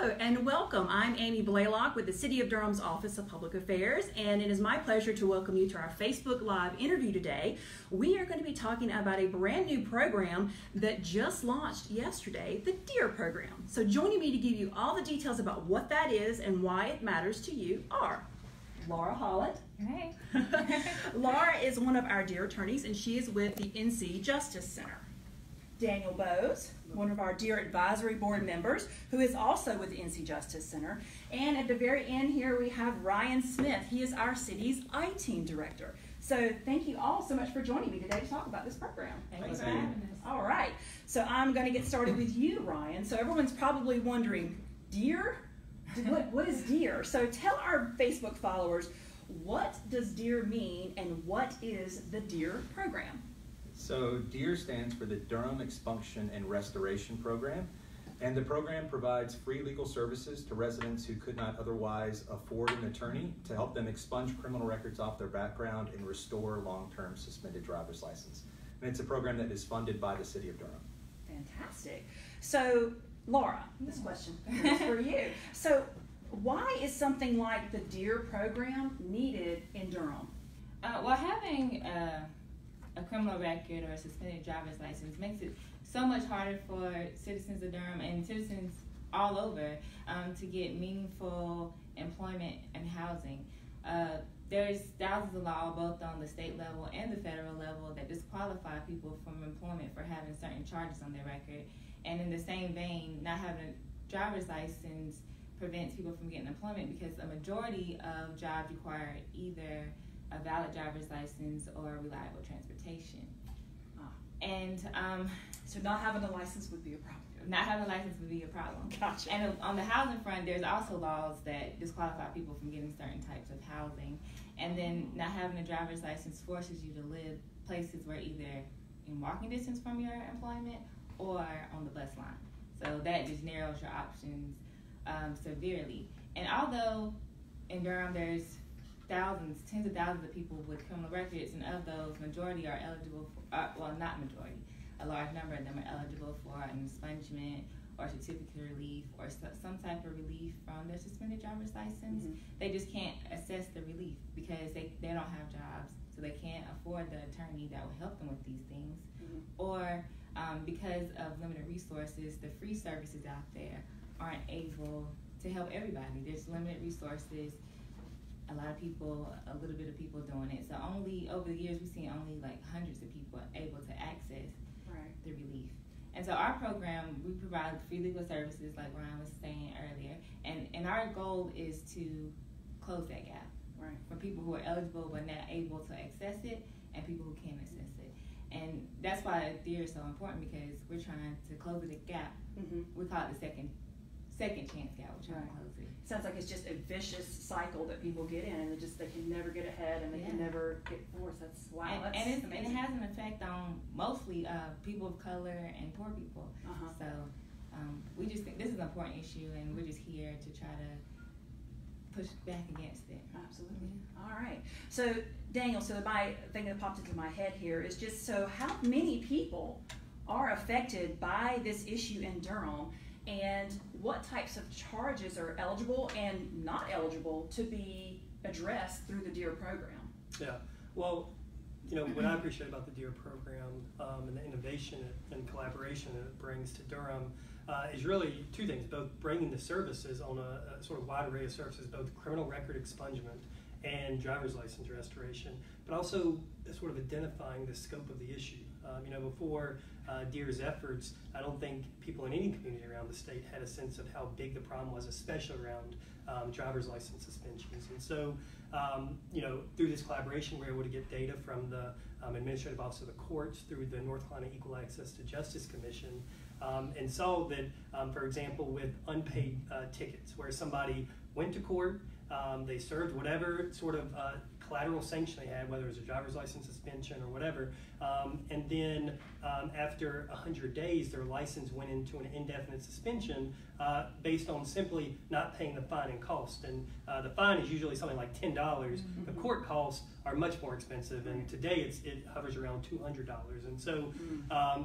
Hello and welcome. I'm Amy Blaylock with the City of Durham's Office of Public Affairs, and it is my pleasure to welcome you to our Facebook Live interview today. We are going to be talking about a brand new program that just launched yesterday, the DEAR program. So joining me to give you all the details about what that is and why it matters to you are Laura Holland. Hey. Laura is one of our DEAR attorneys, and she is with the NC Justice Center. Daniel Bowes, one of our DEAR Advisory Board members, who is also with the NC Justice Center. And at the very end here, we have Ryan Smith. He is our city's I-Team Director. So thank you all so much for joining me today to talk about this program. Thanks for having us. All right, so I'm going to get started with you, Ryan. So everyone's probably wondering, DEAR? What is DEAR? So tell our Facebook followers, what does DEAR mean and what is the DEAR program? So DEAR stands for the Durham Expunction and Restoration Program, and the program provides free legal services to residents who could not otherwise afford an attorney to help them expunge criminal records off their background and restore long-term suspended driver's license. And it's a program that is funded by the City of Durham. Fantastic. So Laura, this question is for you. So why is something like the DEAR program needed in Durham? Well, having a criminal record or a suspended driver's license makes it so much harder for citizens of Durham and citizens all over to get meaningful employment and housing. There's thousands of laws both on the state level and the federal level that disqualify people from employment for having certain charges on their record. And in the same vein, not having a driver's license prevents people from getting employment because a majority of jobs require either a valid driver's license or reliable transportation. And so not having a license would be a problem. Not having a license would be a problem. Gotcha. And on the housing front, there's also laws that disqualify people from getting certain types of housing. And then not having a driver's license forces you to live places where either in walking distance from your employment or on the bus line. So that just narrows your options severely. And although in Durham there's thousands, tens of thousands of people with criminal records, and of those, majority are eligible for, well, not majority, a large number of them are eligible for an expungement or certificate relief or some type of relief from their suspended driver's license. They just can't assess the relief because they don't have jobs, so they can't afford the attorney that will help them with these things. Or because of limited resources, the free services out there aren't able to help everybody. There's limited resources. A lot of people, a little bit of people doing it. So only, over the years, we've seen only like hundreds of people able to access the relief. And so our program, we provide free legal services like Ryan was saying earlier. And our goal is to close that gap for people who are eligible but not able to access it and people who can't access it. And that's why DEAR is so important, because we're trying to close the gap. We call it the second chance gap. We're trying to close it. Sounds like it's just a vicious cycle that people get in, and they can never get ahead, and they can never get forward. That's wow. And it has an effect on mostly people of color and poor people. So we just think this is an important issue, and we're just here to try to push back against it. Absolutely. All right. So Daniel, so my thing that popped into my head here is just, so how many people are affected by this issue in Durham? And what types of charges are eligible and not eligible to be addressed through the DEAR program? Yeah, well, you know, what I appreciate about the DEAR program and the innovation and collaboration that it brings to Durham is really two things, both bringing the services on a sort of wide array of services, both criminal record expungement and driver's license restoration, but also sort of identifying the scope of the issue. You know, before DEAR's efforts, I don't think people in any community around the state had a sense of how big the problem was, especially around driver's license suspensions. And so, you know, through this collaboration, we were able to get data from the Administrative Office of the Courts, through the North Carolina Equal Access to Justice Commission, and saw that, for example, with unpaid tickets, where somebody went to court, they served whatever sort of collateral sanction they had, whether it was a driver's license suspension or whatever, and then after 100 days, their license went into an indefinite suspension based on simply not paying the fine and cost. And the fine is usually something like $10. The court costs are much more expensive, and today it hovers around $200. And so,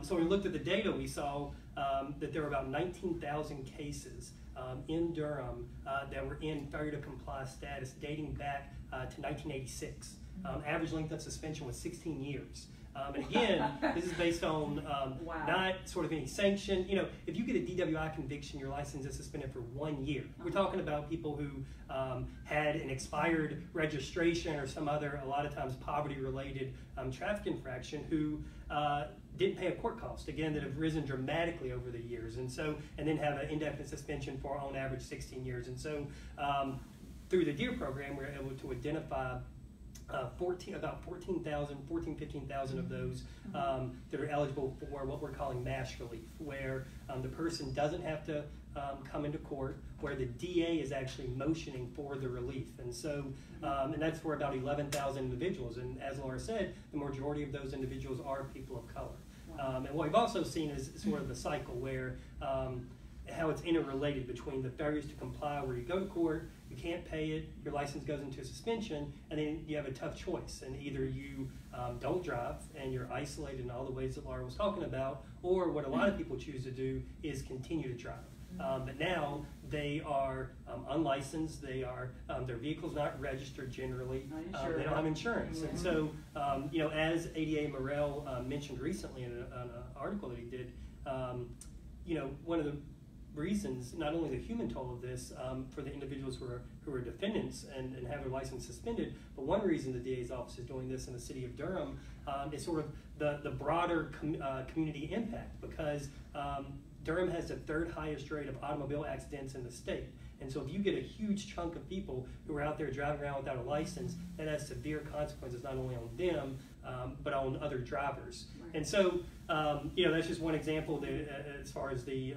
so when we looked at the data, we saw that there were about 19,000 cases in Durham that were in failure to comply status dating back to 1986. Average length of suspension was 16 years. And again, this is based on not sort of any sanction. You know, if you get a DWI conviction, your license is suspended for 1 year. We're talking about people who had an expired registration or some other, a lot of times poverty-related traffic infraction who didn't pay a court cost, again, that have risen dramatically over the years. And so, and then have an indefinite suspension for on average 16 years. And so through the DEAR program, we're able to identify about 14,000 of those that are eligible for what we're calling MASH relief, where the person doesn't have to come into court, where the DA is actually motioning for the relief. And so, and that's for about 11,000 individuals. And as Laura said, the majority of those individuals are people of color. Wow. And what we've also seen is sort of the cycle where how it's interrelated between the failures to comply where you go to court, you can't pay it, your license goes into suspension, and then you have a tough choice. And either you don't drive and you're isolated in all the ways that Laura was talking about, or what a lot of people choose to do is continue to drive. But now they are unlicensed, they are, their vehicle's not registered generally, they don't have insurance. And so, you know, as ADA Morrell mentioned recently in an article that he did, you know, one of the reasons, not only the human toll of this for the individuals who are defendants and have their license suspended, but one reason the DA's office is doing this in the city of Durham is sort of the broader community impact, because Durham has the third highest rate of automobile accidents in the state. And so if you get a huge chunk of people who are out there driving around without a license, that has severe consequences not only on them, but on other drivers. Right. And so, you know, that's just one example that, as far as the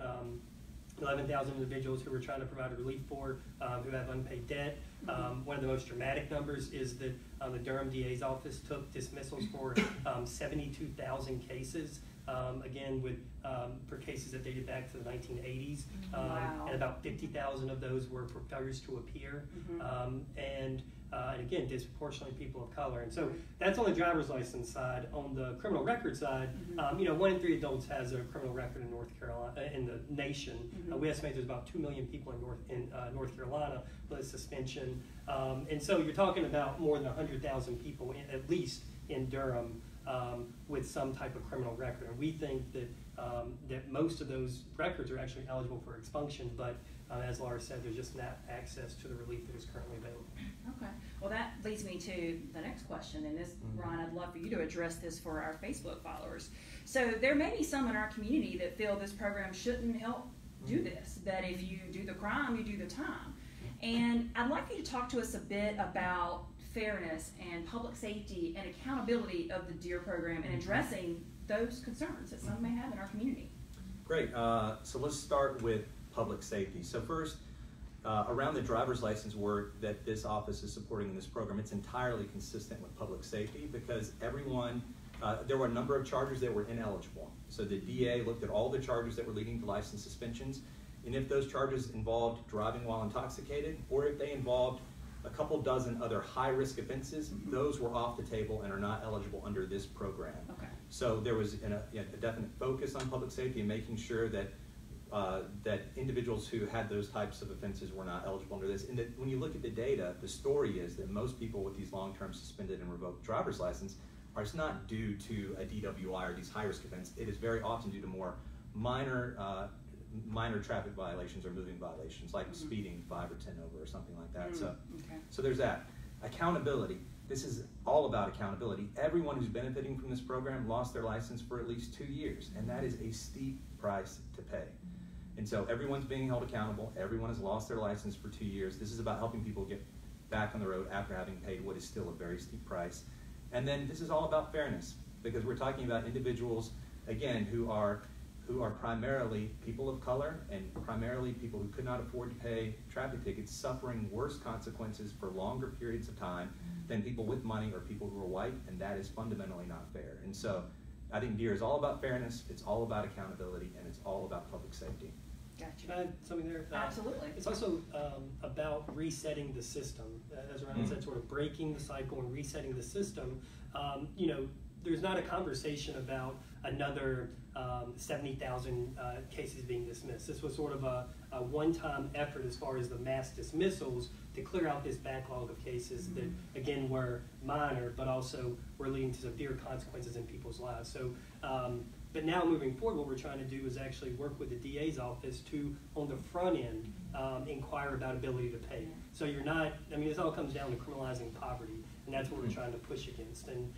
11,000 individuals who we're trying to provide relief for who have unpaid debt. One of the most dramatic numbers is that the Durham DA's office took dismissals for 72,000 cases, again, with for cases that dated back to the 1980s. Wow. And about 50,000 of those were for failures to appear. Mm-hmm. And again, disproportionately people of color. And so that's on the driver's license side. On the criminal record side, you know, 1 in 3 adults has a criminal record in North Carolina, in the nation. We estimate there's about 2 million people in North Carolina with a suspension. And so you're talking about more than 100,000 people, at least in Durham, with some type of criminal record. And we think that, that most of those records are actually eligible for expunction, but as Laura said, there's just not access to the relief that is currently available. Okay. Well, that leads me to the next question, and this, Ron, I'd love for you to address this for our Facebook followers. So there may be some in our community that feel this program shouldn't help do this, that if you do the crime, you do the time. And I'd like you to talk to us a bit about fairness and public safety and accountability of the DEAR program and addressing those concerns that some may have in our community. Great. So let's start with public safety. So first, around the driver's license work that this office is supporting in this program, it's entirely consistent with public safety because everyone, there were a number of charges that were ineligible. So the DA looked at all the charges that were leading to license suspensions, and if those charges involved driving while intoxicated, or if they involved a couple dozen other high-risk offenses, those were off the table and are not eligible under this program. Okay. So there was a definite focus on public safety and making sure that that individuals who had those types of offenses were not eligible under this. And that when you look at the data, the story is that most people with these long-term suspended and revoked driver's license are not due to a DWI or these high-risk offenses. It is very often due to more minor traffic violations or moving violations, like speeding 5 or 10 over or something like that. So there's that. Accountability. This is all about accountability. Everyone who's benefiting from this program lost their license for at least 2 years, and that is a steep price to pay. And so everyone's being held accountable. Everyone has lost their license for 2 years. This is about helping people get back on the road after having paid what is still a very steep price. And then this is all about fairness, because we're talking about individuals, again, who are primarily people of color and primarily people who could not afford to pay traffic tickets, suffering worse consequences for longer periods of time than people with money or people who are white, and that is fundamentally not fair. And so I think DEAR is all about fairness, it's all about accountability, and it's all about public safety. Gotcha. Can I add something there? Absolutely. It's also about resetting the system. As Ryan said, sort of breaking the cycle and resetting the system. You know, there's not a conversation about another 70,000 cases being dismissed. This was sort of a one-time effort as far as the mass dismissals to clear out this backlog of cases that, again, were minor, but also were leading to severe consequences in people's lives. So, but now moving forward, what we're trying to do is actually work with the DA's office to, on the front end, inquire about ability to pay. So you're not, I mean, this all comes down to criminalizing poverty, and that's what we're trying to push against. And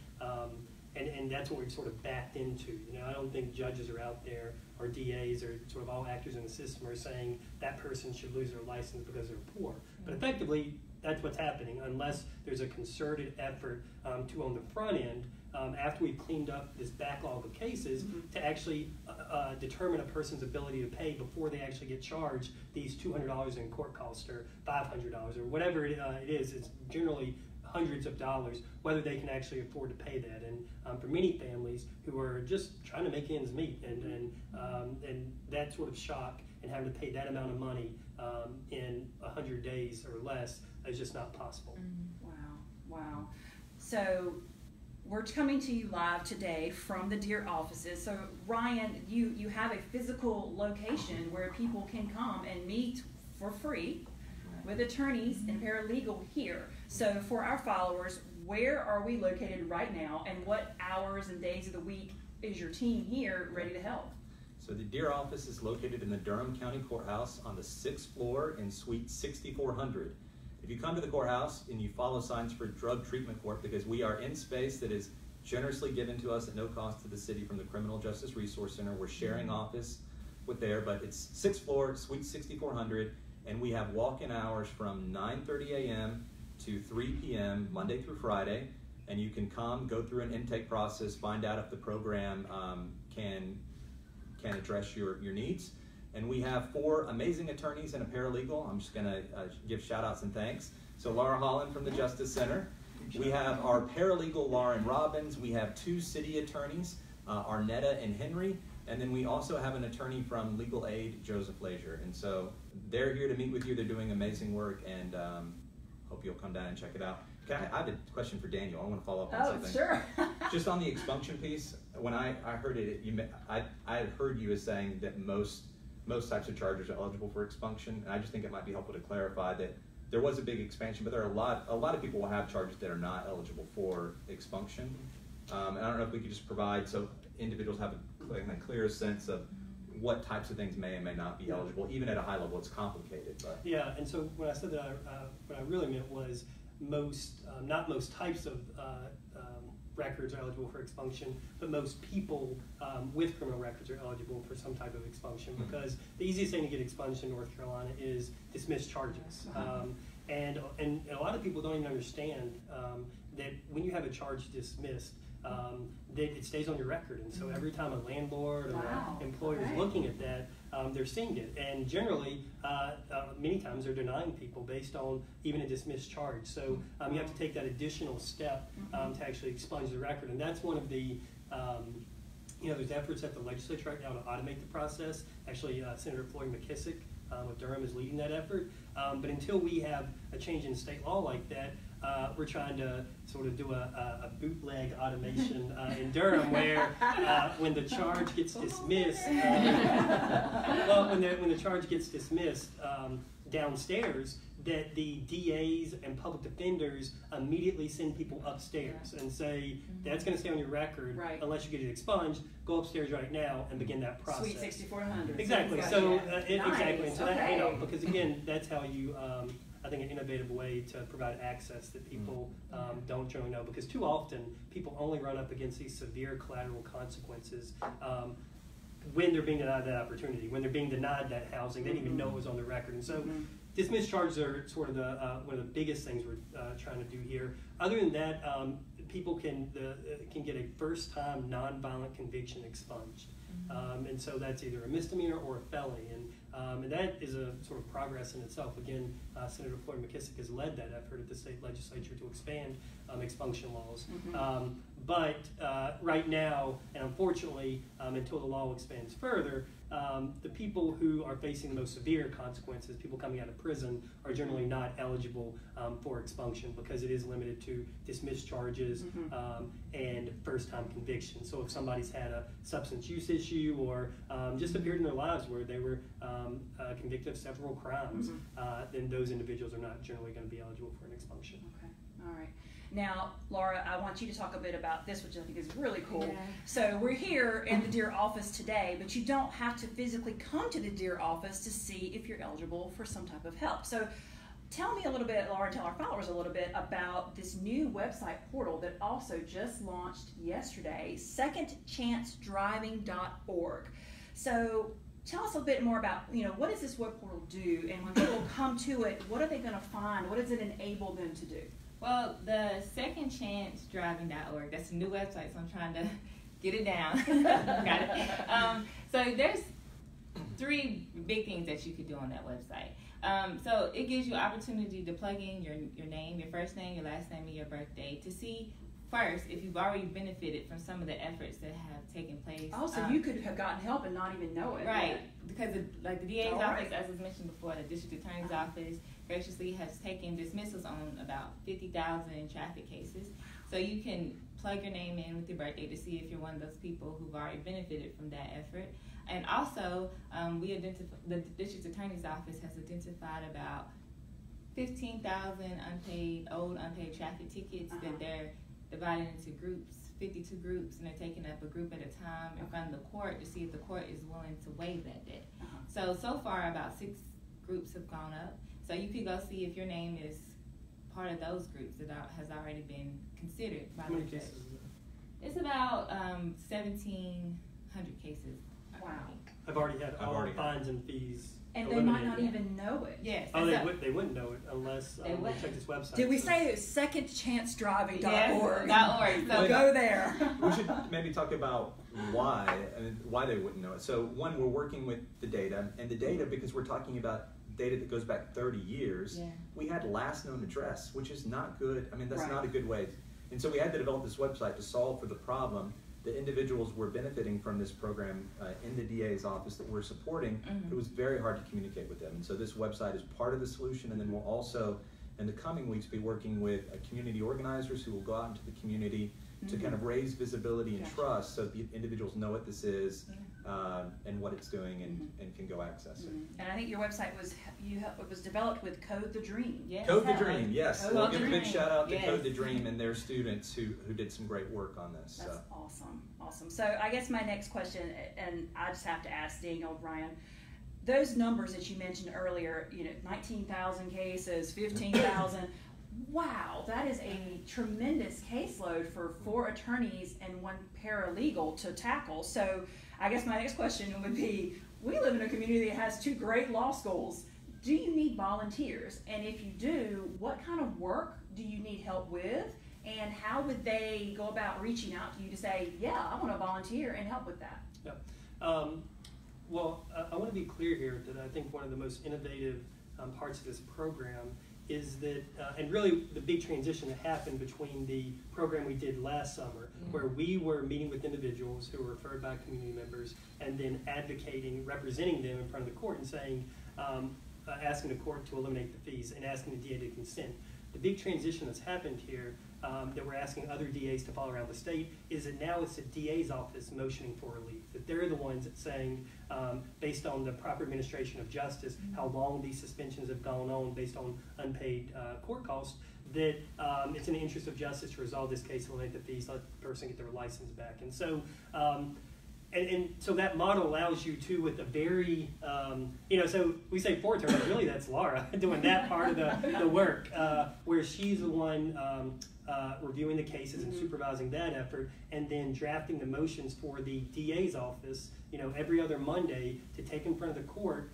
that's what we've sort of backed into. You know, I don't think judges are out there, or DAs, or sort of all actors in the system are saying that person should lose their license because they're poor. But effectively, that's what's happening, unless there's a concerted effort to, on the front end, after we've cleaned up this backlog of cases, to actually determine a person's ability to pay before they actually get charged these $200 in court costs, or $500, or whatever it is. It's generally hundreds of dollars, whether they can actually afford to pay that. And for many families who are just trying to make ends meet, and that sort of shock and having to pay that amount of money in 100 days or less is just not possible. Wow. So we're coming to you live today from the DEAR offices. So Ryan, you have a physical location where people can come and meet for free with attorneys and paralegal here. So for our followers, where are we located right now, and what hours and days of the week is your team here ready to help? So the DEAR office is located in the Durham County Courthouse on the 6th floor in Suite 6400. If you come to the courthouse and you follow signs for Drug Treatment Court, because we are in space that is generously given to us at no cost to the city from the Criminal Justice Resource Center. We're sharing office with there, but it's 6th floor, Suite 6400. And we have walk-in hours from 9:30 a.m. to 3 p.m. Monday through Friday. And you can come, go through an intake process, find out if the program can address your needs. And we have four amazing attorneys and a paralegal. I'm just gonna give shout outs and thanks. So Laura Holland from the Justice Center. We have our paralegal, Lauren Robbins. We have two city attorneys, Arnetta and Henry. And then we also have an attorney from Legal Aid, Joseph Leisure. And so they're here to meet with you. They're doing amazing work, and hope you'll come down and check it out. I have a question for Daniel. I want to follow up on something. Oh, sure. Just on the expunction piece, when I heard it, I had heard you as saying that most types of charges are eligible for expunction. And I just think it might be helpful to clarify that there was a big expansion, but there are a lot of people will have charges that are not eligible for expunction. And I don't know if we could just provide, so individuals have a clear sense of what types of things may and may not be eligible. Even at a high level, it's complicated. But. Yeah, and so when I said that, what I really meant was not most types of records are eligible for expunction, but most people with criminal records are eligible for some type of expunction, because the easiest thing to get expunged in North Carolina is dismiss charges. And a lot of people don't even understand that when you have a charge dismissed, that it stays on your record, and so every time a landlord or an employer is looking at that, they're seeing it, and generally, many times they're denying people based on even a dismissed charge. So you have to take that additional step to actually expunge the record, and that's one of the, you know, there's efforts at the legislature right now to automate the process. Actually, Senator Floyd McKissick of Durham is leading that effort, but until we have a change in state law like that, we're trying to sort of do a bootleg automation in Durham, where when the charge gets dismissed, when the charge gets dismissed downstairs, that the DAs and public defenders immediately send people upstairs and say, that's going to stay on your record unless you get it expunged. Go upstairs right now and begin that process. Suite 6400. Exactly. So exactly. So that, you know, because again, that's how you. I think an innovative way to provide access that people don't generally know, because too often people only run up against these severe collateral consequences when they're being denied that opportunity, when they're being denied that housing. They didn't even know it was on the record. And so dismissed charges are sort of the, one of the biggest things we're trying to do here. Other than that, people can get a first-time nonviolent conviction expunged. And so that's either a misdemeanor or a felony. And that is a sort of progress in itself. Again, Senator Floyd McKissick has led that effort at the state legislature to expand expunction laws. But right now, and unfortunately, until the law expands further, the people who are facing the most severe consequences, people coming out of prison, are generally not eligible for expunction because it is limited to dismissed charges and first-time convictions. So if somebody's had a substance use issue or just appeared in their lives where they were convicted of several crimes, then those individuals are not generally going to be eligible for an expunction. Okay. All right. Now, Laura, I want you to talk a bit about this, which I think is really cool. Yeah. So we're here in the DEAR office today, but you don't have to physically come to the DEAR office to see if you're eligible for some type of help. So tell me a little bit, Laura, tell our followers a little bit about this new website portal that also just launched yesterday, secondchancedriving.org. So tell us a bit more about, you know, what does this web portal do, and when people come to it, what are they going to find? What does it enable them to do? Well, the secondchancedriving.org, that's a new website, so I'm trying to get it down. Got it. So there's three big things that you could do on that website. So it gives you opportunity to plug in your name, your first name, your last name, and your birthday to see first if you've already benefited from some of the efforts that have taken place. Oh, so you could have gotten help and not even know it. Right, because like the DA's office, as was mentioned before, the district attorney's office graciously has taken dismissals on about 50,000 traffic cases. So you can plug your name in with your birthday to see if you're one of those people who've already benefited from that effort. And also, the district attorney's office has identified about 15,000 old unpaid traffic tickets that they're divided into groups, 52 groups, and they're taking up a group at a time in front of the court to see if the court is willing to waive that debt. So far about 6 groups have gone up. So you could go see if your name is part of those groups that has already been considered by the judge. It's about 1,700 cases. Wow. I've already had all the fines and fees. And they might not even know it. Yes. Oh, they wouldn't know it unless they check this website. Did we say it was secondchancedriving.org? Yes, .org. So go there. We should maybe talk about why they wouldn't know it. So one, we're working with the data, and the data, because we're talking about data that goes back 30 years, we had last known address, which is not good. I mean, that's not a good way. And so we had to develop this website to solve for the problem. The individuals were benefiting from this program in the DA's office that we're supporting. It was very hard to communicate with them. And so this website is part of the solution, and then we'll also, in the coming weeks, be working with community organizers who will go out into the community to kind of raise visibility and trust so the individuals know what this is and what it's doing and can go access it. And I think your website was developed with Code the Dream. Yes. Code the Dream, yes. We'll give a big shout out to Code the Dream and their students who did some great work on this. That's awesome, awesome. So I guess my next question, and I just have to ask Daniel, Brian, those numbers that you mentioned earlier, you know, 19,000 cases, 15,000, wow, that is a tremendous caseload for 4 attorneys and 1 paralegal to tackle. So I guess my next question would be, we live in a community that has 2 great law schools. Do you need volunteers? And if you do, what kind of work do you need help with? And how would they go about reaching out to you to say, yeah, I want to volunteer and help with that? Yep. Well, I want to be clear here that I think one of the most innovative parts of this program is that, and really the big transition that happened between the program we did last summer, where we were meeting with individuals who were referred by community members and then advocating, representing them in front of the court and saying, asking the court to eliminate the fees and asking the DA to consent. The big transition that's happened here that we're asking other DAs to follow around the state is that now it's the DA's office motioning for relief, that they're the ones that saying, based on the proper administration of justice, how long these suspensions have gone on based on unpaid court costs, that it's in the interest of justice to resolve this case, eliminate the fees, let the person get their license back. And so, so that model allows you to, with a very, you know, so we say 4 attorneys, really that's Laura doing that part of the work, where she's the one reviewing the cases and supervising that effort, and then drafting the motions for the DA's office, you know, every other Monday to take in front of the court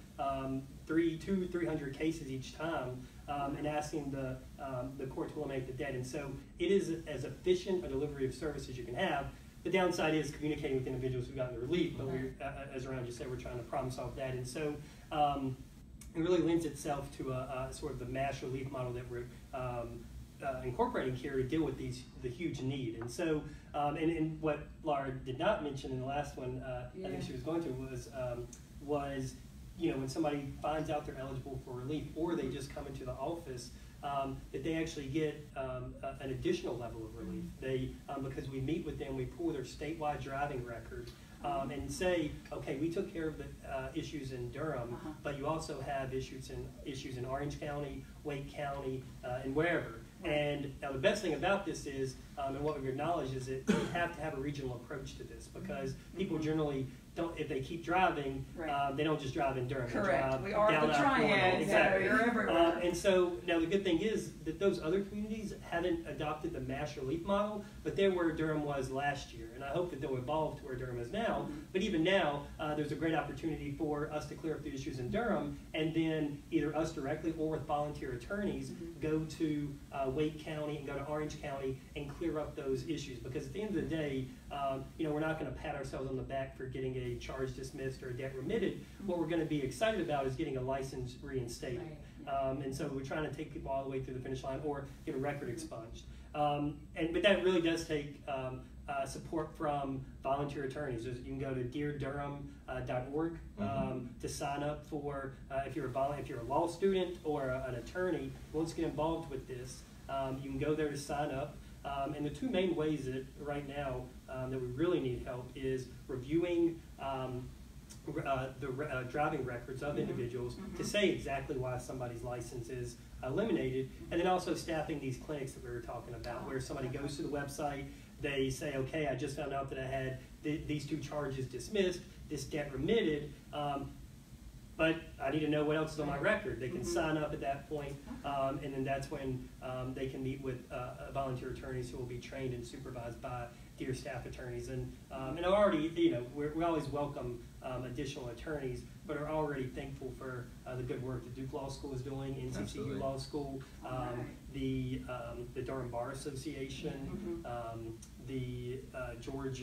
300 cases each time, and asking the court to eliminate the debt. And so it is as efficient a delivery of service as you can have. The downside is communicating with individuals who got the relief, but as Ryan just said, we're trying to problem solve that. And so it really lends itself to a sort of the mass relief model that we're incorporating here to deal with the huge need. And so, and what Laura did not mention in the last one, I think she was going to, was was, you know, when somebody finds out they're eligible for relief or they just come into the office, that they actually get an additional level of relief. They, because we meet with them, we pull their statewide driving record and say, okay, we took care of the issues in Durham, but you also have issues in Orange County, Wake County, and wherever. And now the best thing about this is, and what we've acknowledged is that we have to have a regional approach to this, because people generally don't, if they keep driving, they don't just drive in Durham. Correct. We are the triad. Exactly. You're everywhere. And so now the good thing is that those other communities hadn't adopted the mass relief model, but they're where Durham was last year. And I hope that they'll evolve to where Durham is now. But even now, there's a great opportunity for us to clear up the issues in Durham, and then either us directly or with volunteer attorneys go to Wake County and go to Orange County and clear up those issues. Because at the end of the day, you know, we're not going to pat ourselves on the back for getting a charge dismissed or a debt remitted. What we're going to be excited about is getting a license reinstated. And so we're trying to take people all the way through the finish line or get a record expunged. But that really does take support from volunteer attorneys. You can go to deardurham.org to sign up for, if you're a law student or an attorney, wants to get involved with this, you can go there to sign up. And the two main ways that right now that we really need help is reviewing the driving records of individuals to say exactly why somebody's license is eliminated, and then also staffing these clinics that we were talking about, where somebody goes to the website, they say, okay, I just found out that I had these two charges dismissed, this debt remitted, but I need to know what else is on my record. They can sign up at that point, and then that's when they can meet with volunteer attorneys who will be trained and supervised by DEAR staff attorneys. And already, you know, we always welcome additional attorneys, but are already thankful for the good work that Duke Law School is doing, NCJU Law School, the Durham Bar Association, the George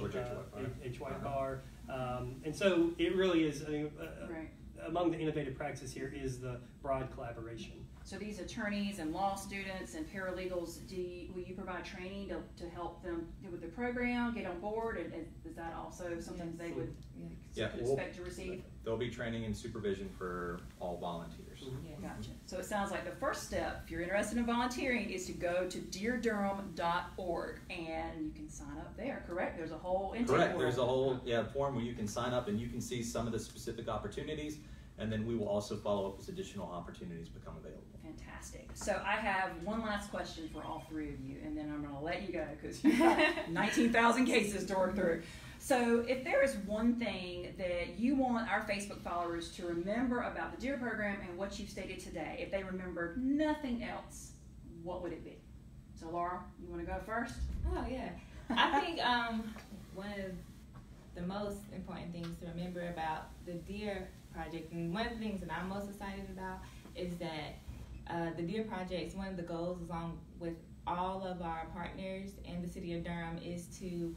H. White Bar, and so it really is. I mean, among the innovative practices here is the broad collaboration. So these attorneys and law students and paralegals, will you provide training to help them deal with the program, get on board, and is that also something they would expect to receive? There'll be training and supervision for all volunteers. Gotcha. So it sounds like the first step, if you're interested in volunteering, is to go to deardurham.org and you can sign up there, correct? There's a whole intake form. There's a whole form where you can sign up and you can see some of the specific opportunities. And then we will also follow up as additional opportunities become available. Fantastic. So I have one last question for all three of you, and then I'm going to let you go because you've got 19,000 cases to work through. So if there is one thing that you want our Facebook followers to remember about the DEAR program and what you've stated today, if they remembered nothing else, what would it be? So Laura, you want to go first? Oh, yeah. I think one of the most important things to remember about the DEAR project, and one of the things that I'm most excited about, is that the DEAR project, one of the goals along with all of our partners and the City of Durham, is to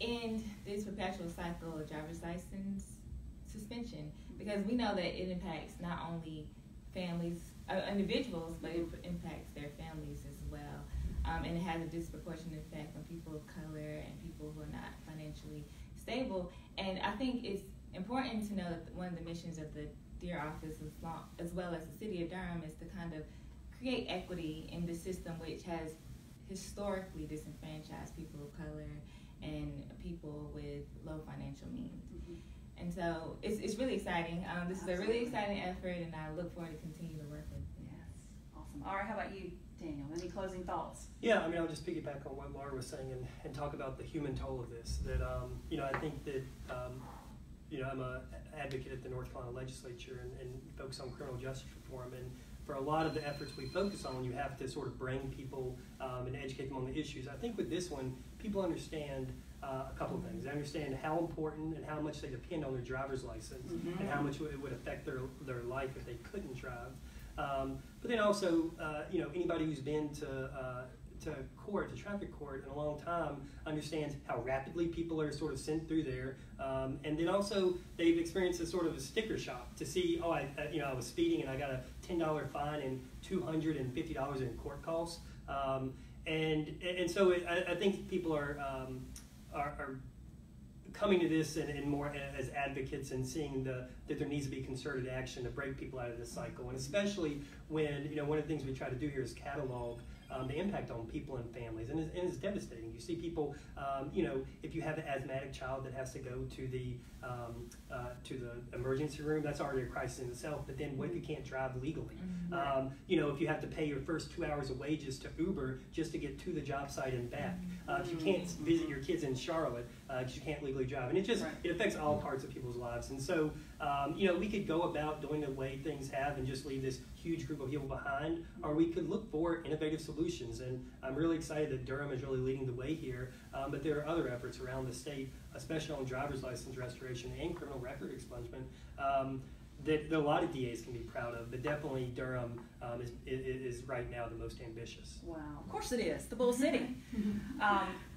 end this perpetual cycle of driver's license suspension, because we know that it impacts not only families, individuals, but it impacts their families as well. And it has a disproportionate effect on people of color and people who are not financially stable. And I think it's important to know that one of the missions of the DEAR office, as well as the City of Durham, is to kind of create equity in the system, which has historically disenfranchised people of color and people with low financial means. And so it's really exciting. This is a really exciting effort, and I look forward to continue to work with it. Yes, awesome. All right, how about you, Daniel? Any closing thoughts? Yeah, I mean, I'll just piggyback on what Laura was saying and talk about the human toll of this. That, you know, I think that you know, I'm an advocate at the North Carolina Legislature and focus on criminal justice reform. And for a lot of the efforts we focus on, you have to sort of bring people and educate them on the issues. I think with this one, people understand a couple of things. They understand how important and how much they depend on their driver's license and how much it would affect their life if they couldn't drive. But then also, you know, anybody who's been to traffic court in a long time understands how rapidly people are sort of sent through there, and then also they've experienced a sort of a sticker shock to see, oh, you know, I was speeding and I got a $10 fine and $250 in court costs, and so I think people are coming to this and more as advocates and seeing that there needs to be concerted action to break people out of this cycle. And especially when, you know, one of the things we try to do here is catalog the impact on people and families, and it's devastating. You see people, you know, if you have an asthmatic child that has to go to the emergency room, that's already a crisis in itself. But then what if you can't drive legally? You know, if you have to pay your first 2 hours of wages to Uber just to get to the job site and back, if you can't visit your kids in Charlotte because you can't legally drive, and it just it affects all parts of people's lives. And so, you know, we could go about doing the way things have and just leave this huge group of people behind, or we could look for innovative solutions. And I'm really excited that Durham is really leading the way here, but there are other efforts around the state, especially on driver's license restoration and criminal record expungement, that a lot of DAs can be proud of, but definitely Durham is right now the most ambitious. Wow, of course it is, the Bull City.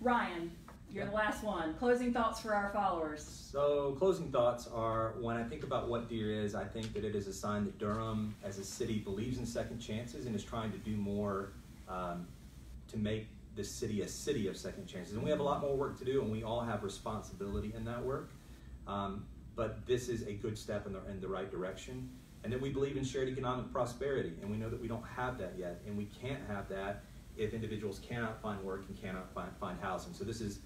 Ryan, you're the last one. Closing thoughts for our followers. So closing thoughts are, when I think about what DEAR is, I think that it is a sign that Durham as a city believes in second chances and is trying to do more to make this city a city of second chances. And we have a lot more work to do, and we all have responsibility in that work. But this is a good step in the right direction. And then we believe in shared economic prosperity, and we know that we don't have that yet, and we can't have that if individuals cannot find work and cannot find housing. So this is,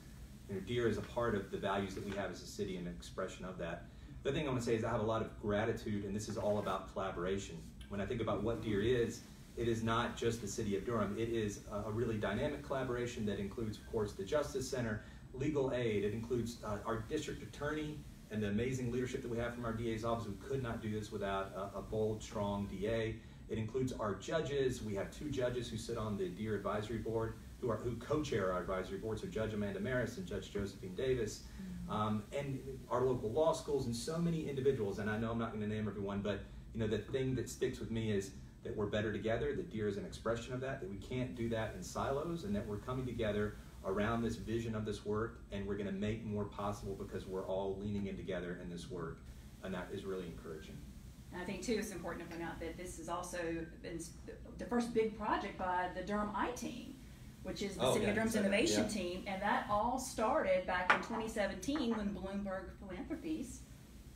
you know, DEAR is a part of the values that we have as a city and an expression of that. The thing I'm gonna say is I have a lot of gratitude, and this is all about collaboration. When I think about what DEAR is, it is not just the city of Durham. It is a really dynamic collaboration that includes, of course, the Justice Center, legal aid. It includes our district attorney and the amazing leadership that we have from our DA's office. We could not do this without a bold, strong DA. It includes our judges. We have two judges who sit on the DEAR advisory board, who co-chair our advisory board, so Judge Amanda Maris and Judge Josephine Davis, and our local law schools, and so many individuals. And I know I'm not going to name everyone, but you know, the thing that sticks with me is that we're better together, that DEAR is an expression of that we can't do that in silos, and that we're coming together around this vision of this work, and we're going to make more possible because we're all leaning in together in this work, and that is really encouraging. And I think, too, it's important to point out that this is also been the first big project by the Durham I-Team, which is the City of Durham's innovation team, and that all started back in 2017 when Bloomberg Philanthropies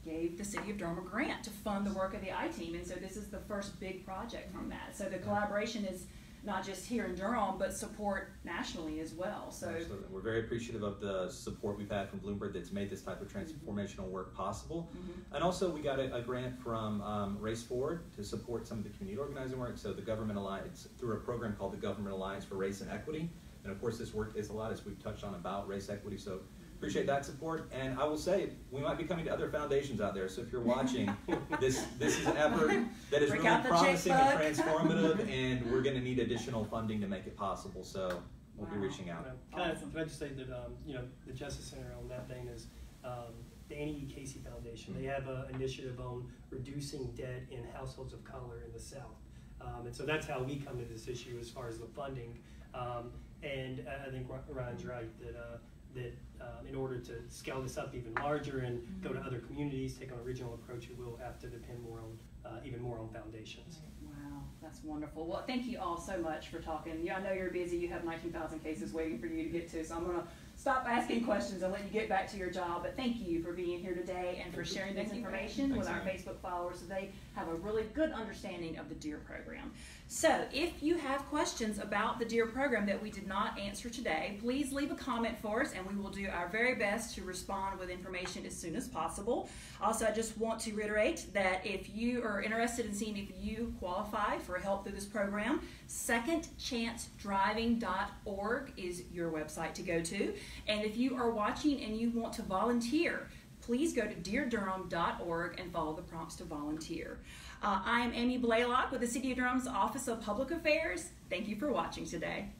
gave the City of Durham a grant to fund the work of the I-Team, and so this is the first big project from that. So the collaboration is not just here in Durham, but support nationally as well. So absolutely. We're very appreciative of the support we've had from Bloomberg that's made this type of transformational work possible. And also we got a grant from Race Forward to support some of the community organizing work. So the Government Alliance, through a program called the Government Alliance for Race and Equity. And of course this work is a lot, as we've touched on, about race equity. So appreciate that support, and I will say we might be coming to other foundations out there. So if you're watching, this is an effort that is really promising and transformative, and we're going to need additional funding to make it possible. So we'll be reaching out. You know, can I just say that you know, the Justice Center on that thing is the Annie E. Casey Foundation. They have an initiative on reducing debt in households of color in the South, and so that's how we come to this issue as far as the funding. And I think Ryan's right that. That in order to scale this up even larger and go to other communities, take on a regional approach, we will have to depend more on, even more on foundations. Wow, that's wonderful. Well, thank you all so much for talking. Yeah, I know you're busy. You have 19,000 cases waiting for you to get to, so I'm going to stop asking questions and let you get back to your job. But thank you for being here today and for sharing this information with our Facebook followers so they have a really good understanding of the DEAR program. So if you have questions about the DEAR program that we did not answer today, please leave a comment for us and we will do our very best to respond with information as soon as possible. Also, I just want to reiterate that if you are interested in seeing if you qualify for help through this program, secondchancedriving.org is your website to go to. And if you are watching and you want to volunteer, please go to deardurham.org and follow the prompts to volunteer. I am Amy Blaylock with the City of Durham's Office of Public Affairs. Thank you for watching today.